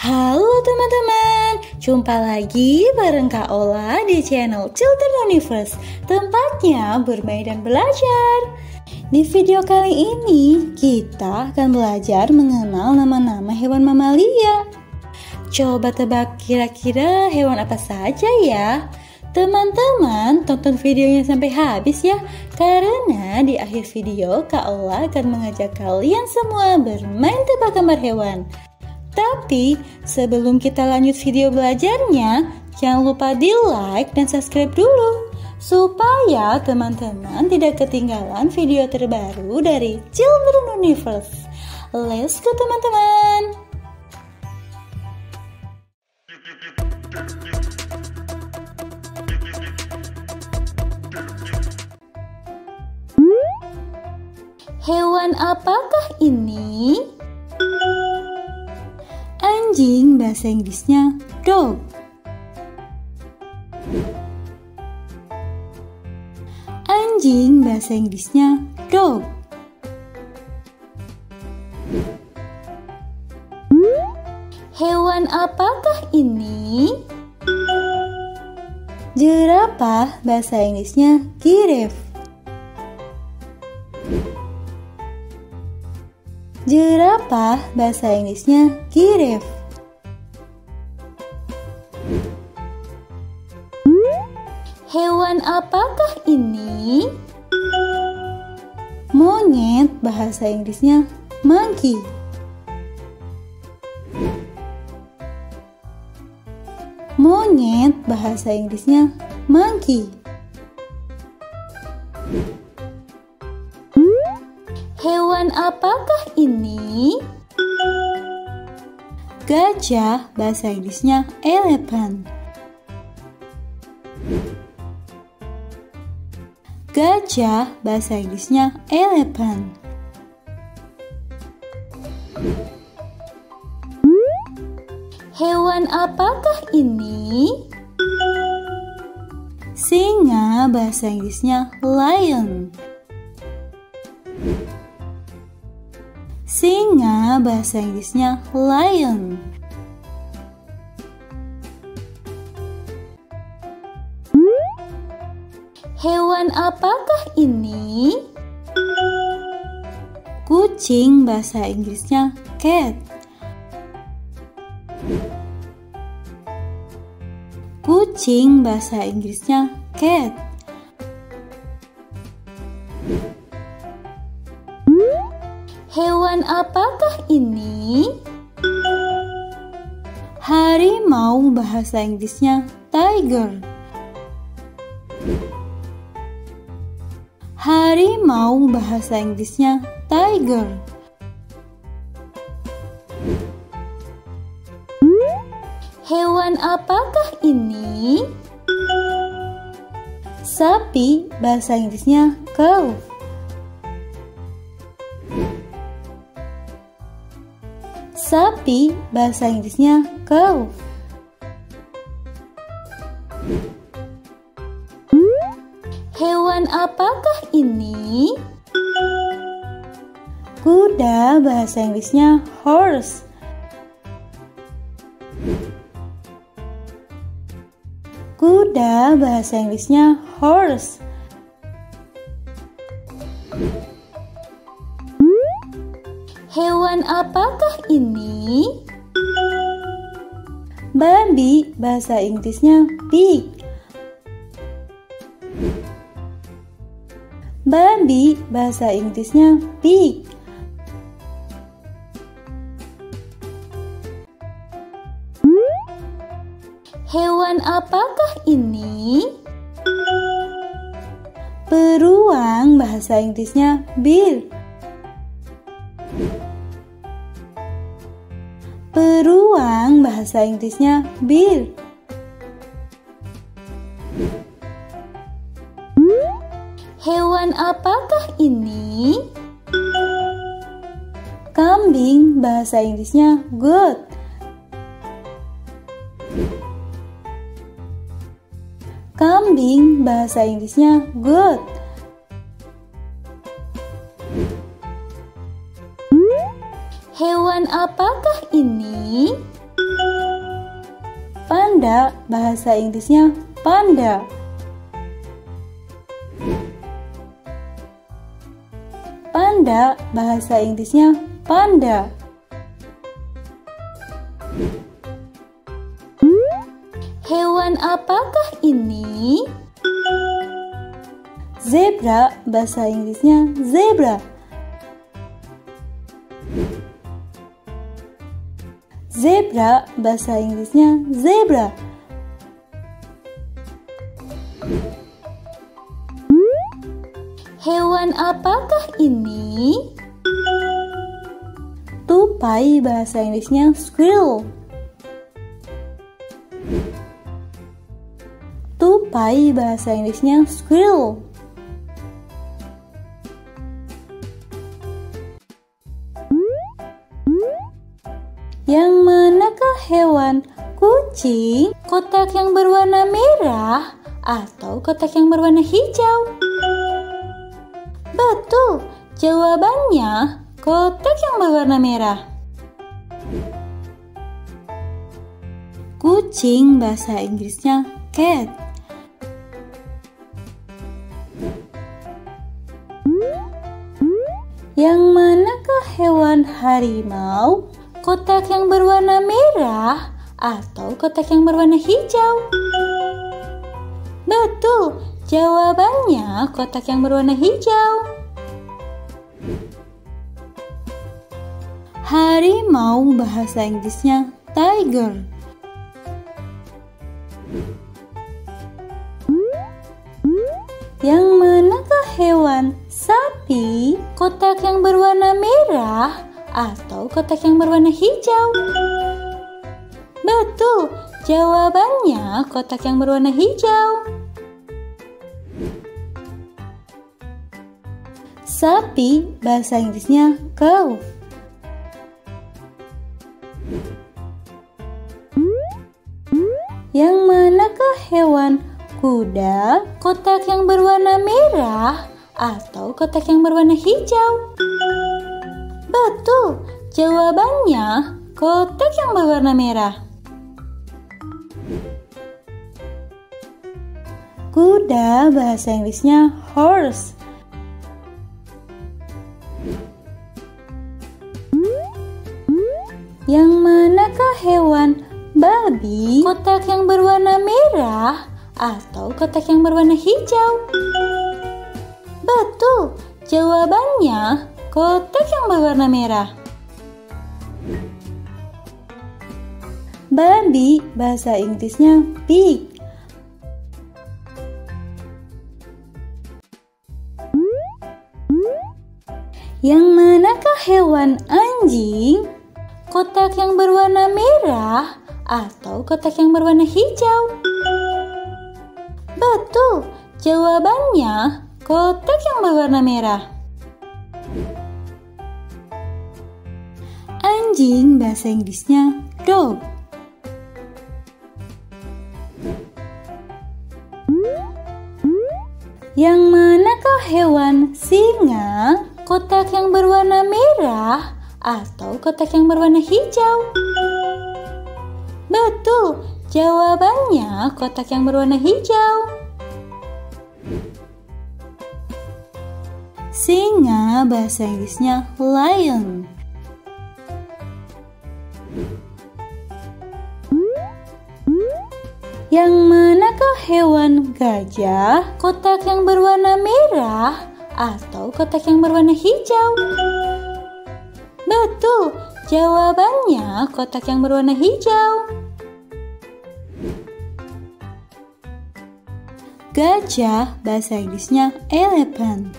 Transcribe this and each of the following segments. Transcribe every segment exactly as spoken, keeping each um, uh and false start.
Halo teman-teman, jumpa lagi bareng Kak Ola di channel Children Universe, tempatnya bermain dan belajar. Di video kali ini, kita akan belajar mengenal nama-nama hewan mamalia. Coba tebak kira-kira hewan apa saja ya. Teman-teman, tonton videonya sampai habis ya, karena di akhir video Kak Ola akan mengajak kalian semua bermain tebak gambar hewan. Tapi sebelum kita lanjut video belajarnya, jangan lupa di like dan subscribe dulu, supaya teman-teman tidak ketinggalan video terbaru dari Children Universe. Let's go teman-teman! Hewan apakah ini? Anjing bahasa Inggrisnya dog. Anjing bahasa Inggrisnya dog. Hewan apakah ini? Jerapah bahasa Inggrisnya giraffe. Jerapah bahasa Inggrisnya giraffe. Hewan apakah ini? Monyet bahasa Inggrisnya monkey. Monyet bahasa Inggrisnya monkey. Hewan apakah ini? Gajah bahasa Inggrisnya elephant. Gajah bahasa Inggrisnya elephant. Hewan apakah ini? Singa bahasa Inggrisnya lion. Singa bahasa Inggrisnya lion. Hewan apakah ini? Kucing bahasa Inggrisnya cat. Kucing bahasa Inggrisnya cat. Hewan apakah ini? Harimau bahasa Inggrisnya tiger. Harimau bahasa Inggrisnya tiger. Hewan apakah ini? Sapi bahasa Inggrisnya cow. Sapi bahasa Inggrisnya cow. Hewan apakah ini? Kuda bahasa Inggrisnya horse. Kuda bahasa Inggrisnya horse. Hewan apakah ini? Babi bahasa Inggrisnya pig. Babi bahasa Inggrisnya pig. Hewan apakah ini? Beruang bahasa Inggrisnya bear. Beruang bahasa Inggrisnya bear. Hewan apakah ini? Kambing bahasa Inggrisnya goat. Kambing bahasa Inggrisnya goat. Hewan apakah ini? panda, bahasa Inggrisnya panda. Panda, bahasa Inggrisnya panda. Hewan apakah ini? Zebra, bahasa Inggrisnya zebra. Zebra, bahasa Inggrisnya zebra. Hewan apakah ini? Tupai, bahasa Inggrisnya squirrel. Tupai, bahasa Inggrisnya squirrel. Yang manakah hewan? Kucing, kotak yang berwarna merah, atau kotak yang berwarna hijau? Betul, jawabannya kotak yang berwarna merah. Kucing, bahasa Inggrisnya cat. Yang manakah hewan harimau? Kotak yang berwarna merah atau kotak yang berwarna hijau? Betul, jawabannya kotak yang berwarna hijau. Harimau, bahasa Inggrisnya tiger. Yang manakah hewan? Sapi, kotak yang berwarna merah atau kotak yang berwarna hijau? Betul, jawabannya kotak yang berwarna hijau. Sapi, bahasa Inggrisnya cow. Yang manakah hewan? Kuda, kotak yang berwarna merah atau kotak yang berwarna hijau? Betul, jawabannya kotak yang berwarna merah. Kuda, bahasa Inggrisnya horse. Yang manakah hewan? Babi, kotak yang berwarna merah atau kotak yang berwarna hijau? Betul, jawabannya kotak yang berwarna merah. Babi, bahasa Inggrisnya pig. Yang manakah hewan? Anjing, kotak yang berwarna merah atau kotak yang berwarna hijau? Betul, jawabannya kotak yang berwarna merah. Anjing, bahasa Inggrisnya dog. Yang manakah hewan? Singa, kotak yang berwarna merah atau kotak yang berwarna hijau? Betul, jawabannya kotak yang berwarna hijau. Singa, bahasa Inggrisnya lion. Yang manakah hewan? Gajah, kotak yang berwarna merah atau kotak yang berwarna hijau? Betul, jawabannya kotak yang berwarna hijau. Gajah, bahasa Inggrisnya elephant.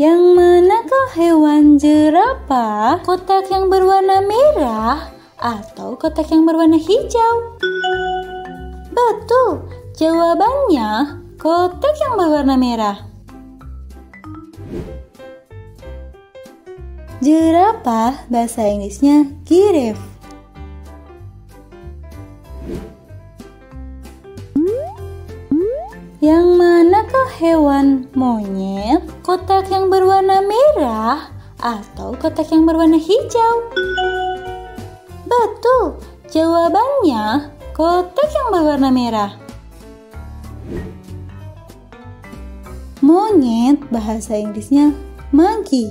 Yang manakah hewan? Jerapah, kotak yang berwarna merah atau kotak yang berwarna hijau? Betul, jawabannya kotak yang berwarna merah. Jerapah, bahasa Inggrisnya giraffe. Yang manakah hewan? Monyet, kotak yang berwarna merah atau kotak yang berwarna hijau? Betul, jawabannya kotak yang berwarna merah. Monyet bahasa Inggrisnya monkey.